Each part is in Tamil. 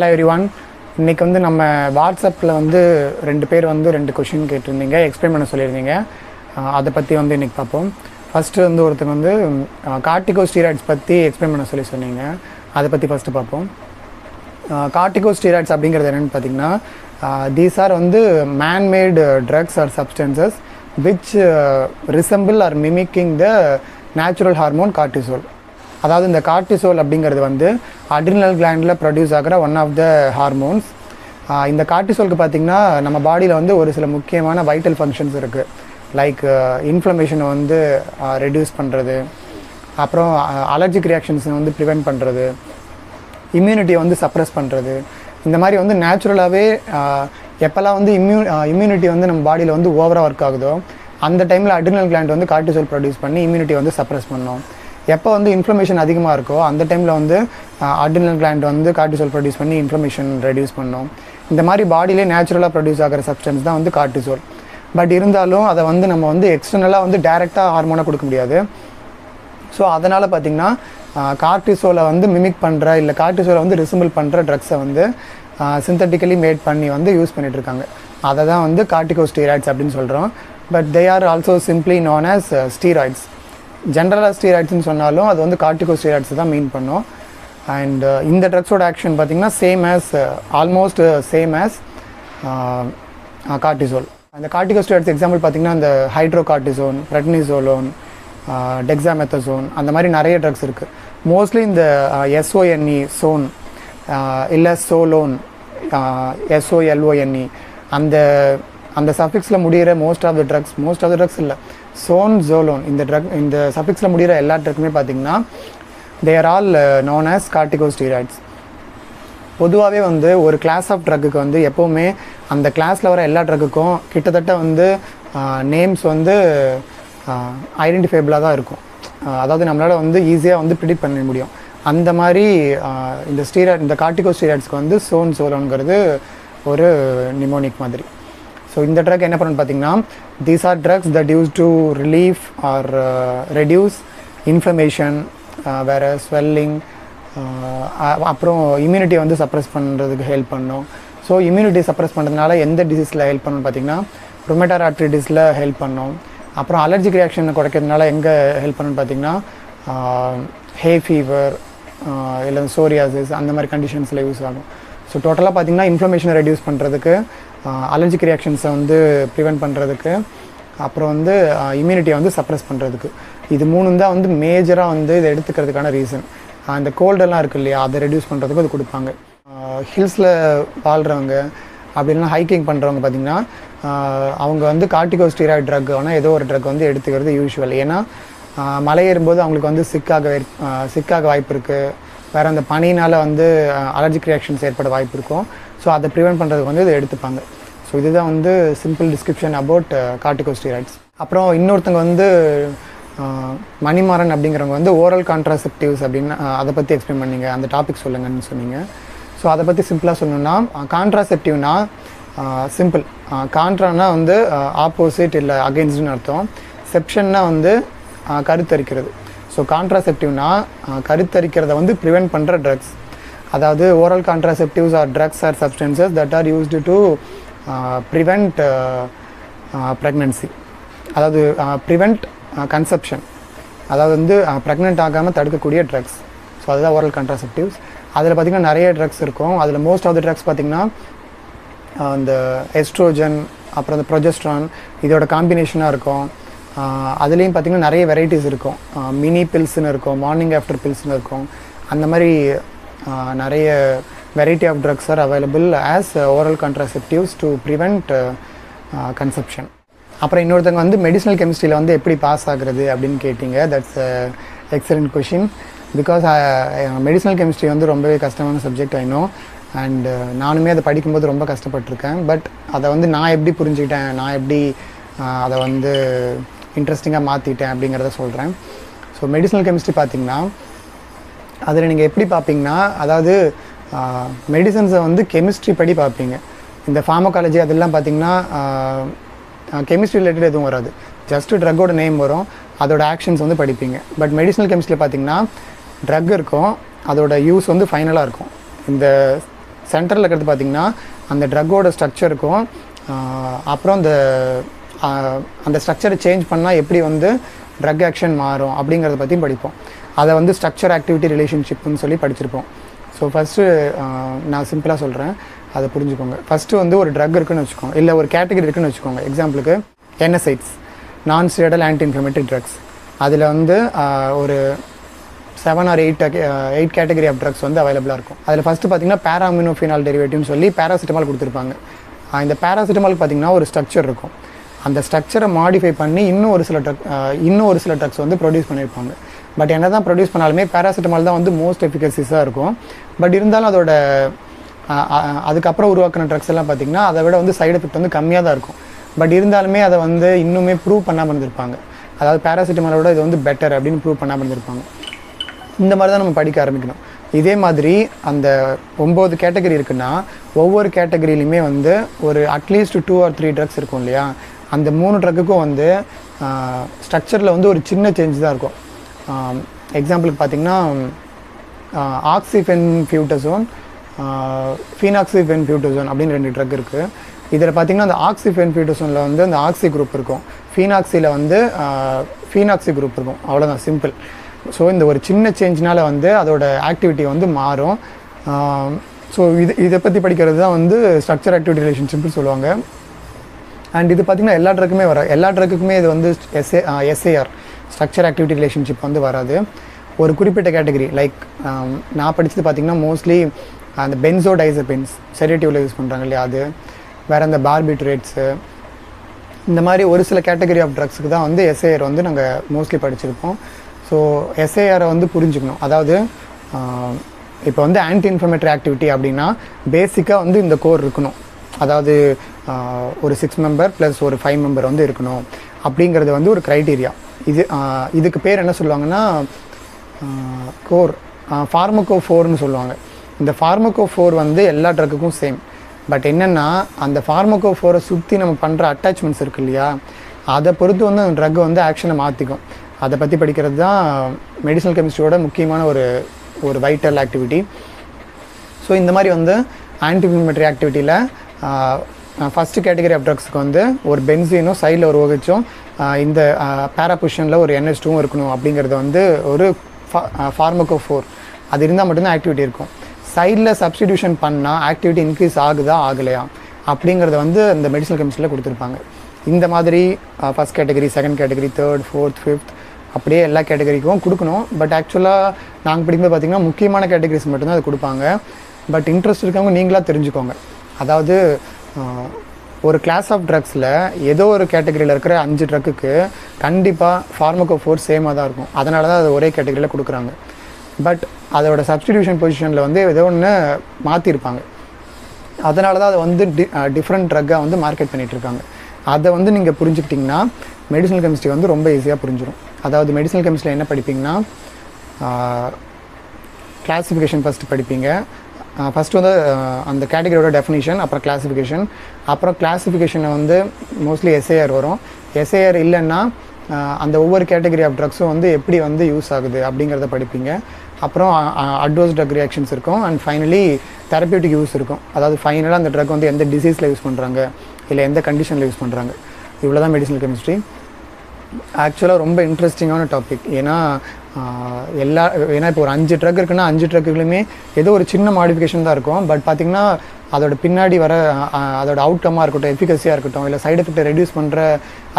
Hello everyone. இன்னைக்கு வந்து நம்ம வாட்ஸ்அப்ல வந்து ரெண்டு பேர் வந்து ரெண்டு क्वेश्चन கேட்டிருந்தீங்க எக்ஸ்பிளைன் பண்ண சொல்லிருந்தீங்க அத பத்தி வந்து இன்னைக்கு பாப்போம் ஃபர்ஸ்ட் வந்து ஒருத்தங்க வந்து கார்டிகோஸ்டீராய்ட்ஸ் பத்தி எக்ஸ்பிளைன் பண்ண சொல்லி சொன்னீங்க அத பத்தி ஃபர்ஸ்ட் பாப்போம் கார்டிகோஸ்டீராய்ட்ஸ் அப்படிங்கறது என்னன்னு பாத்தீங்கன்னா these are வந்து man made drugs or substances which resemble or mimicking the natural hormone cortisol அதாவது இந்த கார்டிசோல் அப்படிங்கிறது வந்து அட்ரினல் glandல ப்ரொடியூஸ் ஆகுற ஒன் ஆஃப் தி ஹார்மோன்ஸ் இந்த கார்டிசோலுக்கு பாத்தீங்கன்னா நம்ம பாடியில வந்து ஒரு சில முக்கியமான வைட்டல் ஃபங்க்ஷன்ஸ் இருக்கு லைக் இன்ஃப்ளமேஷனை வந்து ரெடியூஸ் பண்றது அப்புறம் அலர்ஜிக் ரியாக்ஷன்ஸ் வந்து பிரிவென்ட் பண்றது இம்யூனிட்டியை வந்து சப்ரஸ் பண்றது இந்த மாதிரி வந்து நேச்சுரலாவே எப்பலாம் வந்து இம்யூனிட்டி வந்து நம்ம பாடியில வந்து ஓவரா வர்க் ஆகுதோ அந்த டைம்ல அட்ரினல் gland வந்து கார்டிசோல் ப்ரொடியூஸ் பண்ணி இம்யூனிட்டி வந்து சப்ரஸ் பண்ணும் எப்போ வந்து இன்ஃப்ளமேஷன் அதிகமாக இருக்கோ அந்த டைமில் வந்து அட்ரினல் gland வந்து கார்டிசோல் ப்ரொடியூஸ் பண்ணி இன்ஃப்ளமேஷன் ரெடியூஸ் பண்ணும் இந்த மாதிரி பாடியிலே நேச்சுரலாக ப்ரொடியூஸ் ஆகிற சப்ஸ்டன்ஸ் தான் வந்து கார்டிசோல் பட் இருந்தாலும் அதை வந்து நம்ம வந்து எக்ஸ்டர்னலாக வந்து டைரெக்டாக ஹார்மோனாக கொடுக்க முடியாது ஸோ அதனால் பார்த்திங்கன்னா கார்டிசோலை வந்து மிமிக் பண்ணுற இல்லை கார்டிசோலை வந்து ரிசம்பிள் பண்ணுற ட்ரக்ஸை வந்து சிந்தட்டிக்கலி மேட் பண்ணி வந்து யூஸ் பண்ணிகிட்ருக்காங்க அதை தான் வந்து கார்டிகோஸ்டீராய்ட்ஸ் அப்படின்னு சொல்கிறோம் but they are also simply known as steroids ஜென்ரலாக ஸ்டீராய்ட்ஸ்னு சொன்னாலும் அது வந்து கார்டிகோஸ்டீராய்ட்ஸ் தான் மீன் பண்ணும் அண்ட் இந்த ட்ரக்ஸோட ஆக்ஷன் பார்த்திங்கன்னா same as almost same as cortisol அந்த கார்டிகோஸ்டீராய்ட்ஸ் எக்ஸாம்பிள் பார்த்திங்கன்னா இந்த ஹைட்ரோகார்டிசோன் பிரெட்னிசோலோன் டெக்ஸாமெத்தசோன் அந்த மாதிரி நிறைய ட்ரக்ஸ் இருக்குது மோஸ்ட்லி இந்த எஸ்ஓஎன்இ சோன் இல்லை சோலோன் எஸ்ஓஎல்ஓஎன்இ அந்த அந்த சஃபிக்ஸில் முடிகிற மோஸ்ட் ஆஃப் த ட்ரக்ஸ் இல்லை சோன் ஜோலோன் இந்த சஃபிக்ஸில் முடிகிற எல்லா ட்ரக்குமே பார்த்திங்கன்னா they are all known as corticosteroids பொதுவாகவே வந்து ஒரு கிளாஸ் ஆஃப் ட்ரக்குக்கு வந்து எப்போவுமே அந்த கிளாஸில் வர எல்லா ட்ரக்குக்கும் கிட்டத்தட்ட வந்து நேம்ஸ் வந்து ஐடென்டிஃபைபிளாக தான் இருக்கும் அதாவது நம்மளால் வந்து ஈஸியாக வந்து ப்ரிடிக்ட் பண்ண முடியும் அந்த மாதிரி இந்த கார்டிகோஸ்டீராய்ட்ஸ்க்கு வந்து சோன் ஜோலோன்கிறது ஒரு நிமோனிக் மாதிரி So in the drug enna pannu pathina these are drugs that used to relieve or reduce inflammation whereas swelling appo immunity vandu suppress pandradhukku help pannum so immunity suppress pandradnala endha disease la help pannu pathina rheumatoid arthritis la help pannum appo allergic reaction na kodakradnala enga help pannu pathina hay fever illa psoriasis and mari conditions la use agum so totally pathina inflammation reduce pandradhukku allergic ரியாக்ஷன்ஸை வந்து ப்ரிவெண்ட் பண்ணுறதுக்கு அப்புறம் வந்து இம்யூனிட்டியை வந்து சப்ரஸ் பண்ணுறதுக்கு இது மூணும் தான் வந்து மேஜராக வந்து இதை எடுத்துக்கிறதுக்கான ரீசன் அந்த கோல்டெல்லாம் இருக்குது இல்லையா அதை ரெடியூஸ் பண்ணுறதுக்கு அது கொடுப்பாங்க ஹில்ஸில் வாழ்கிறவங்க அப்படின்னா ஹைக்கிங் பண்ணுறவங்க பார்த்திங்கன்னா அவங்க வந்து கார்டிகோஸ்டீராய்ட் ட்ரக் ஆனால் ஏதோ ஒரு ட்ரக் வந்து எடுத்துக்கிறது யூஸ்வல் ஏன்னா மலை ஏறும்போது அவங்களுக்கு வந்து சிக்காக வாய்ப்பு இருக்குது வேறு அந்த பனினால் வந்து அலர்ஜிக் ரியாக்ஷன்ஸ் ஏற்பட வாய்ப்பு இருக்கும் ஸோ அதை ப்ரிவெண்ட் பண்ணுறதுக்கு வந்து இதை எடுத்துப்பாங்க ஸோ இதுதான் வந்து சிம்பிள் டிஸ்கிரிப்ஷன் அபவுட் கார்டிகோஸ்டீராய்ட்ஸ் அப்புறம் இன்னொருத்தங்க வந்து மணிமாறன் அப்படிங்கிறவங்க வந்து ஓரல் கான்ட்ராசெப்டிவ்ஸ் அப்படின்னு அதை பற்றி எக்ஸ்பிளைன் பண்ணிங்க அந்த டாபிக் சொல்லுங்கன்னு சொன்னீங்க ஸோ அதை பற்றி சிம்பிளாக சொன்னோன்னா கான்ட்ராசெப்டிவ்னா சிம்பிள் கான்ட்ரானா வந்து ஆப்போசிட் இல்லை அகெயின்ஸ்ட்னு அர்த்தம் செப்ஷன்னா வந்து கருத்தரிக்கிறது ஸோ கான்ட்ராசெப்டிவ்னா கருத்தரிக்கிறத வந்து ப்ரிவெண்ட் பண்ணுற ட்ரக்ஸ் அதாவது oral contraceptives or drugs or substances that are used to prevent pregnancy அதாவது ப்ரிவெண்ட் கன்செப்ஷன் அதாவது வந்து ப்ரெக்னென்ட் ஆகாமல் தடுக்கக்கூடிய ட்ரக்ஸ் ஸோ அதுதான் ஓரல் கான்ட்ராசெப்டிவ்ஸ் அதில் பார்த்திங்கன்னா நிறைய ட்ரக்ஸ் இருக்கும் அதில் மோஸ்ட் ஆஃப் த ட்ரக்ஸ் பார்த்திங்கன்னா இந்த எஸ்ட்ரோஜன் அப்புறம் இந்த ப்ரொஜெஸ்ட்ரான் இதோட காம்பினேஷனாக இருக்கும் அதுலேயும் பார்த்திங்கன்னா நிறைய வெரைட்டிஸ் இருக்கும் மினி பில்ஸ்னு இருக்கும் மார்னிங் ஆஃப்டர் பில்ஸ்னு இருக்கும் அந்த மாதிரி நிறைய variety of drugs are available as oral contraceptives to prevent conception அப்புறம் இன்னொருத்தங்க வந்து மெடிசினல் கெமிஸ்ட்ரியில் வந்து எப்படி பாஸ் ஆகுறது அப்படின்னு கேட்டிங்க that's excellent question because medicinal chemistry வந்து ரொம்பவே கஷ்டமான சப்ஜெக்ட் ஆயினும் அண்ட் நானுமே அதை படிக்கும்போது ரொம்ப கஷ்டப்பட்டிருக்கேன் பட் அதை வந்து நான் எப்படி புரிஞ்சுக்கிட்டேன் நான் எப்படி அதை வந்து இன்ட்ரெஸ்டிங்காக மாற்றிட்டேன் அப்படிங்கிறத சொல்கிறேன் ஸோ மெடிசினல் கெமிஸ்ட்ரி பார்த்திங்கன்னா அதில் நீங்கள் எப்படி பார்ப்பீங்கன்னா அதாவது மெடிசன்ஸை வந்து கெமிஸ்ட்ரி படி பார்ப்பீங்க இந்த ஃபார்மகாலஜி அதெல்லாம் பார்த்திங்கன்னா கெமிஸ்ட்ரி ரிலேட்டட் எதுவும் வராது ஜஸ்ட்டு ட்ரக்கோட நேம் வரும் அதோட ஆக்ஷன்ஸ் வந்து படிப்பீங்க பட் மெடிசினல் கெமிஸ்ட்ரியில் பார்த்திங்கன்னா ட்ரக் இருக்கும் அதோட யூஸ் வந்து ஃபைனலாக இருக்கும் இந்த சென்டரில் இருக்கிறது பார்த்திங்கன்னா அந்த ட்ரக்கோட ஸ்ட்ரக்சருக்கும் அப்புறம் அந்த ஸ்ட்ரக்சரை சேஞ்ச் பண்ணால் எப்படி வந்து ட்ரக் ஆக்ஷன் மாறும் அப்படிங்கிறத பற்றியும் படிப்போம். அதை வந்து ஸ்ட்ரக்சர் ஆக்டிவிட்டி ரிலேஷன்ஷிப்னு சொல்லி படிச்சிருப்போம். ஸோ ஃபஸ்ட்டு நான் சிம்பிளாக சொல்கிறேன், அதை புரிஞ்சுக்கோங்க. ஃபஸ்ட்டு வந்து ஒரு ட்ரக் இருக்குன்னு வச்சுக்கோங்க, இல்லை ஒரு கேட்டகரி இருக்குன்னு வச்சுக்கோங்க. எக்ஸாம்பிளுக்கு NSAIDs, நான் ஸ்டெராய்டல் ஆன்டி இன்ஃப்ளமேட்டரி ட்ரக்ஸ். அதில் வந்து ஒரு 7 or 8 கேட்டகரி ஆஃப் ட்ரக்ஸ் வந்து அவைலபிளாக இருக்கும். அதில் ஃபஸ்ட்டு பார்த்திங்கன்னா பேராமினோஃபினால் டெரிவேட்டிவ்னு சொல்லி பேராசிட்டமால் கொடுத்துருப்பாங்க. இந்த பேராசிட்டமாலுக்கு பார்த்திங்கன்னா ஒரு ஸ்ட்ரக்சர் இருக்கும். அந்த ஸ்ட்ரக்சரை மாடிஃபை பண்ணி இன்னும் ஒரு சில ட்ரக்ஸ் வந்து ப்ரொடியூஸ் பண்ணியிருப்பாங்க. பட் என்ன தான் ப்ரொடியூஸ் பண்ணாலுமே பேராசிட்டமால் தான் வந்து மோஸ்ட் எஃபிகஸிஸாக இருக்கும். பட் இருந்தாலும் அதோட அதுக்கப்புறம் உருவாக்கின ட்ரக்ஸ் எல்லாம் பார்த்திங்கன்னா அதை விட வந்து சைடு எஃபெக்ட் வந்து கம்மியாக தான் இருக்கும். பட் இருந்தாலுமே அதை வந்து இன்னுமே ப்ரூவ் பண்ணாமல் இருந்திருப்பாங்க. அதாவது பேராசிட்டமாலோட இது வந்து பெட்டர் அப்படின்னு ப்ரூவ் பண்ணாமல் இருந்திருப்பாங்க. இந்த மாதிரி தான் நம்ம படிக்க ஆரம்பிக்கணும். இதே மாதிரி அந்த 9 கேட்டகரி இருக்குன்னா ஒவ்வொரு கேட்டகரியிலுமே வந்து ஒரு அட்லீஸ்ட் 2 or 3 ட்ரக்ஸ் இருக்கும் இல்லையா? அந்த 3 ட்ரக்குக்கும் வந்து ஸ்ட்ரக்சரில் வந்து ஒரு சின்ன சேஞ்ச் தான் இருக்கும். எக்ஸாம்பிளுக்கு பார்த்திங்கன்னா ஆக்சிஃபென்புட்டசோன், ஃபெனாக்சிஃபென்புட்டசோன் அப்படின்னு 2 ட்ரக் இருக்குது. இதில் பார்த்திங்கன்னா அந்த ஆக்சிஃபென்புட்டசோனில் வந்து அந்த ஆக்சி குரூப் இருக்கும், ஃபீனாக்சியில் வந்து ஃபீனாக்சி குரூப் இருக்கும். அவ்வளோதான், சிம்பிள். ஸோ இந்த ஒரு சின்ன சேஞ்சினால் வந்து அதோட ஆக்டிவிட்டி வந்து மாறும். ஸோ இதை பற்றி படிக்கிறது தான் வந்து ஸ்ட்ரக்சர் ஆக்டிவிட்டி ரிலேஷன்ஷிப்னு சொல்லுவாங்க. அண்ட் இது பார்த்திங்கன்னா எல்லா ட்ரக்குமே வராது. எல்லா ட்ரக்குக்குமே இது வந்து SAR, ஸ்ட்ரக்சர் ஆக்டிவிட்டி ரிலேஷன்ஷிப் வந்து வராது. ஒரு குறிப்பிட்ட கேட்டகரி, லைக் நான் படித்தது பார்த்திங்கன்னா மோஸ்ட்லி அந்த பென்சோடைசபின்ஸ் செடேட்டிவ்ல யூஸ் பண்ணுறாங்க இல்லையா, அது வேறு அந்த பார்பிட்ரேட்ஸு, இந்த மாதிரி ஒரு சில கேட்டகரி ஆஃப் ட்ரக்ஸுக்கு தான் வந்து SAR வந்து நாங்கள் மோஸ்ட்லி படிச்சிருப்போம். ஸோ SAR வந்து புரிஞ்சுக்கணும். அதாவது இப்போ வந்து ஆன்டி இன்ஃப்ளமேட்டரி ஆக்டிவிட்டி அப்படின்னா பேசிக்காக வந்து இந்த கோர் இருக்கணும். அதாவது ஒரு 6 மெம்பர் ப்ளஸ் ஒரு 5 மெம்பர் வந்து இருக்கணும் அப்படிங்கிறது வந்து ஒரு க்ரைட்டீரியா. இதுக்கு பேர் என்ன சொல்லுவாங்கன்னா கோர் ஃபார்மகோஃபோர்னு சொல்லுவாங்க. இந்த ஃபார்மகோஃபோர் வந்து எல்லா ட்ரக்குக்கும் சேம். பட் என்னென்னா அந்த ஃபார்மகோஃபோரை சுற்றி நம்ம பண்ணுற அட்டாச்மெண்ட்ஸ் இருக்குது இல்லையா, அதை பொறுத்து வந்து அந்த ட்ரக் வந்து ஆக்ஷனை மாற்றிக்கும். அதை பற்றி படிக்கிறது தான் மெடிசனல் கெமிஸ்ட்ரியோட முக்கியமான ஒரு வைட்டல் ஆக்டிவிட்டி. ஸோ இந்த மாதிரி வந்து ஆன்டி இன்ஃப்ளமேட்டரி ஆக்டிவிட்டியில் ஃபஸ்ட்டு கேட்டகரி ஆஃப் ட்ரக்ஸுக்கு வந்து ஒரு பென்சீனும் சைடில் ஒரு OHம் இந்த பேராபொசிஷனில் ஒரு NH2வும் இருக்கணும் அப்படிங்கிறது வந்து ஒரு ஃபார்மகோஃபோர். அது இருந்தால் மட்டும்தான் ஆக்டிவிட்டி இருக்கும். சைடில் சப்ஸ்டிடியூஷன் பண்ணால் ஆக்டிவிட்டி இன்க்ரீஸ் ஆகுதா ஆகலையா அப்படிங்கிறத வந்து இந்த மெடிசனல் கெமிஸ்ட்ரியில் கொடுத்துருப்பாங்க. இந்த மாதிரி first category, second category, third, fourth, fifth அப்படியே எல்லா கேட்டகரிக்கும் கொடுக்கணும். பட் ஆக்சுவலாக நாங்கள் படிக்கும்போது பார்த்திங்கன்னா முக்கியமான கேட்டகரிஸ் மட்டும்தான் அது கொடுப்பாங்க. பட் இன்ட்ரெஸ்ட் இருக்கவங்க நீங்களாக தெரிஞ்சுக்கோங்க. அதாவது ஒரு கிளாஸ் ஆஃப் ட்ரக்ஸில் ஏதோ ஒரு கேட்டகரியில் இருக்கிற 5 ட்ரக்குக்கு கண்டிப்பாக ஃபார்மகோஃபோர் சேமாக தான் இருக்கும். அதனால தான் அது ஒரே கேட்டகரியில் கொடுக்குறாங்க. பட் அதோட சப்ஸ்டிடியூஷன் பொசிஷனில் வந்து ஏதோ ஒன்று மாற்றிருப்பாங்க. அதனால தான் அதை வந்து டிஃப்ரெண்ட் ட்ரக்காக வந்து மார்க்கெட் பண்ணிகிட்ருக்காங்க. அதை வந்து நீங்கள் புரிஞ்சுக்கிட்டிங்கன்னா மெடிசனல் கெமிஸ்ட்ரி வந்து ரொம்ப ஈஸியாக புரிஞ்சிடும். அதாவது மெடிசனல் கெமிஸ்ட்ரியில் என்ன படிப்பீங்கன்னா கிளாஸிஃபிகேஷன் ஃபஸ்ட்டு படிப்பீங்க. ஃபஸ்ட்டு வந்து அந்த கேட்டகரியோட டெஃபினிஷன், அப்புறம் கிளாஸிஃபிகேஷன். அப்புறம் கிளாஸிஃபிகேஷனை வந்து மோஸ்ட்லி SAR வரும். SAR இல்லைன்னா அந்த ஒவ்வொரு கேட்டகரி ஆஃப் ட்ரக்ஸும் வந்து எப்படி வந்து யூஸ் ஆகுது அப்படிங்கிறத படிப்பீங்க. அப்புறம் அட்வர்ஸ் ட்ரக் ரியாக்ஷன்ஸ் இருக்கும். அண்ட் ஃபைனலி தெரப்பியூட்டிக் யூஸ் இருக்கும். அதாவது ஃபைனலாக அந்த ட்ரக் வந்து எந்த டிசீஸில் யூஸ் பண்ணுறாங்க, இல்லை எந்த கண்டிஷனில் யூஸ் பண்ணுறாங்க. இவ்வளோ தான் மெடிசனல் கெமிஸ்ட்ரி. ஆக்சுவலாக ரொம்ப இன்ட்ரெஸ்டிங்கான டாபிக். ஏன்னா இப்போ ஒரு 5 ட்ரக் இருக்குன்னா 5 ட்ரக்குகளுமே ஏதோ ஒரு சின்ன மாடிஃபிகேஷன் தான் இருக்கும். பட் பார்த்திங்கன்னா அதோட பின்னாடி வர அதோட அவுட்கம்மாக இருக்கட்டும், எஃபிகஸியாக இருக்கட்டும், இல்லை சைடு எஃபெக்டை ரெடியூஸ் பண்ணுற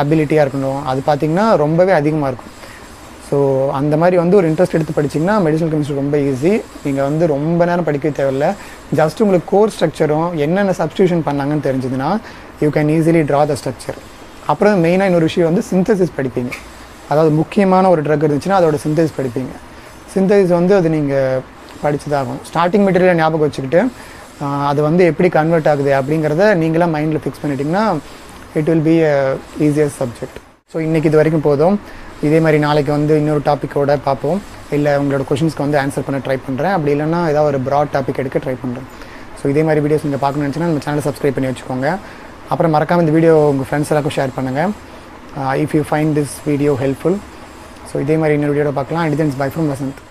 அபிலிட்டியாக இருக்கட்டும், அது பார்த்திங்கன்னா ரொம்பவே அதிகமாக இருக்கும். ஸோ அந்த மாதிரி வந்து ஒரு இன்ட்ரெஸ்ட் எடுத்து படிச்சிங்கன்னா மெடிசனல் கெமிஸ்ட்ரி ரொம்ப ஈஸி. நீங்கள் வந்து ரொம்ப நேரம் படிக்க தேவையில்ல. ஜஸ்ட் உங்களுக்கு கோர் ஸ்ட்ரக்சரும் என்னென்ன சப்ஸ்டியூஷன் பண்ணாங்கன்னு தெரிஞ்சதுன்னா you can easily draw the structure. அப்புறம் மெயினாக இன்னொரு விஷயம் வந்து சிந்தசிஸ் படிப்பீங்க. அதாவது முக்கியமான ஒரு ட்ரக் இருந்துச்சுன்னா அதோட சிந்தசிஸ் படிப்பீங்க. சிந்தசிஸ் வந்து அது நீங்கள் படித்ததாகும். ஸ்டார்டிங் மெட்டீரியலை ஞாபகம் வச்சுக்கிட்டு அது வந்து எப்படி கன்வெர்ட் ஆகுது அப்படிங்கிறத நீங்களாம் மைண்டில் ஃபிக்ஸ் பண்ணிட்டிங்கன்னா it will be easiest subject. So இன்றைக்கி இது வரைக்கும் போதும். இதே மாதிரி நாளைக்கு வந்து இன்னொரு டாப்பிக்கோடு பார்ப்போம். இல்லை உங்களோட கொஷின்ஸ்க்கு வந்து ஆன்சர் பண்ண ட்ரை பண்ணுறேன். அப்படி இல்லைன்னா ஏதாவது ஒரு ப்ராட் டாபிக் எடுக்க ட்ரை பண்ணுறேன். ஸோ இதே மாதிரி வீடியோஸ் நீங்கள் பார்க்கணும்னு நினச்சிங்கன்னா நம்ம சேனலை சப்ஸ்கிரைப் பண்ணி வச்சுக்கோங்க. அப்புறம் மறக்காமல் இந்த வீடியோ உங்கள் ஃப்ரெண்ட்ஸ் எல்லாருக்கும் ஷேர் பண்ணுங்கள் if you find this video helpful. So இதே மாதிரி இன்னொரு வீடியோட பார்க்கலாம். And then bye from Vasanth.